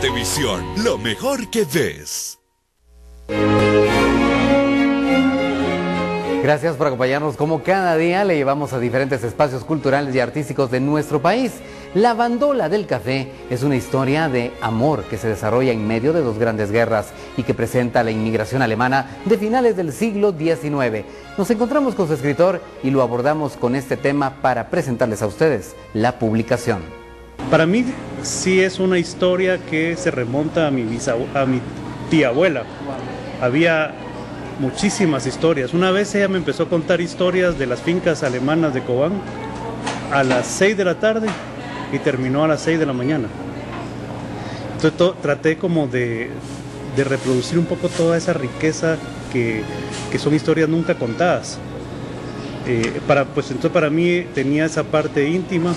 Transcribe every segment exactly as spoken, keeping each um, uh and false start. Televisión, lo mejor que ves. Gracias por acompañarnos. Como cada día le llevamos a diferentes espacios culturales y artísticos de nuestro país. La Bandola del Café es una historia de amor que se desarrolla en medio de dos grandes guerras y que presenta la inmigración alemana de finales del siglo diecinueve. Nos encontramos con su escritor y lo abordamos con este tema para presentarles a ustedes la publicación. Para mí sí es una historia que se remonta a mi, a mi tía abuela. Había muchísimas historias. Una vez ella me empezó a contar historias de las fincas alemanas de Cobán a las seis de la tarde y terminó a las seis de la mañana. Entonces to, traté como de, de reproducir un poco toda esa riqueza que, que son historias nunca contadas. Eh, para, pues entonces para mí tenía esa parte íntima.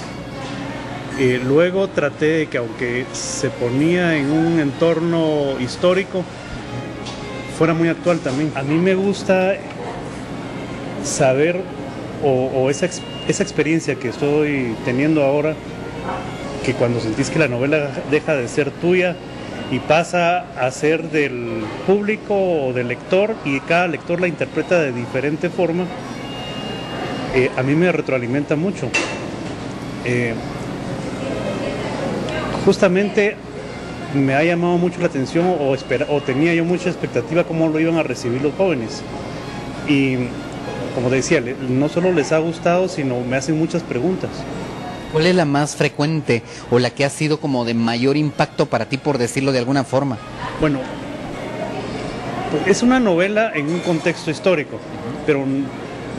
Eh, luego traté de que, aunque se ponía en un entorno histórico, fuera muy actual también. A mí me gusta saber, o, o esa, esa experiencia que estoy teniendo ahora, que cuando sentís que la novela deja de ser tuya y pasa a ser del público o del lector, y cada lector la interpreta de diferente forma, eh, a mí me retroalimenta mucho. Eh, justamente me ha llamado mucho la atención, o, espera, o tenía yo mucha expectativa cómo lo iban a recibir los jóvenes, y como decía, no solo les ha gustado, sino me hacen muchas preguntas. ¿Cuál es la más frecuente o la que ha sido como de mayor impacto para ti, por decirlo de alguna forma? Bueno, es una novela en un contexto histórico, pero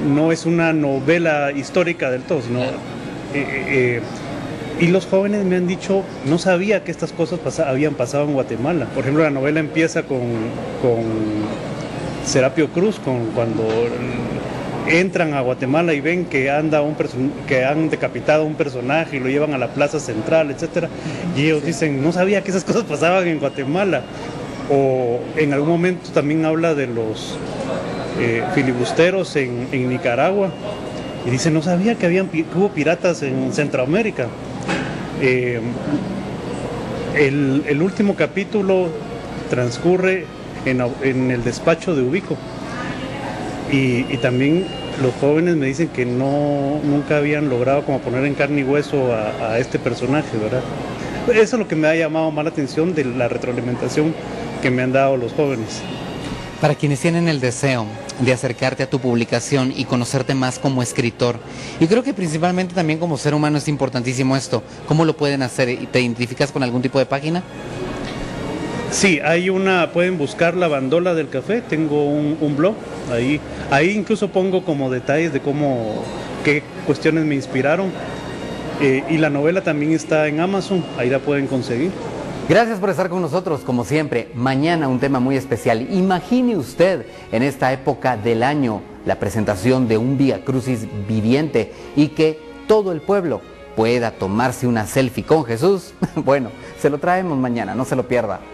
no es una novela histórica del todo, sino... Claro. Eh, eh, Y los jóvenes me han dicho, no sabía que estas cosas pasa, habían pasado en Guatemala. Por ejemplo, la novela empieza con, con Serapio Cruz, con, cuando entran a Guatemala y ven que, anda un que han decapitado a un personaje y lo llevan a la plaza central, etcétera. Y ellos dicen, no sabía que esas cosas pasaban en Guatemala. O en algún momento también habla de los eh, filibusteros en, en Nicaragua. Y dicen, no sabía que, habían, que hubo piratas en Centroamérica. Eh, el, el último capítulo transcurre en, en el despacho de Ubico, y, y también los jóvenes me dicen que no, nunca habían logrado como poner en carne y hueso a, a este personaje, ¿verdad? Eso es lo que me ha llamado más la atención de la retroalimentación que me han dado los jóvenes. Para quienes tienen el deseo de acercarte a tu publicación y conocerte más como escritor, y creo que principalmente también como ser humano es importantísimo esto, ¿cómo lo pueden hacer? ¿Te identificas con algún tipo de página? Sí, hay una, pueden buscar La Bandola del Café, tengo un, un blog, ahí, ahí incluso pongo como detalles de cómo, qué cuestiones me inspiraron, eh, y la novela también está en Amazon, ahí la pueden conseguir. Gracias por estar con nosotros, como siempre. Mañana un tema muy especial. Imagine usted en esta época del año la presentación de un Vía Crucis viviente y que todo el pueblo pueda tomarse una selfie con Jesús. Bueno, se lo traemos mañana, no se lo pierda.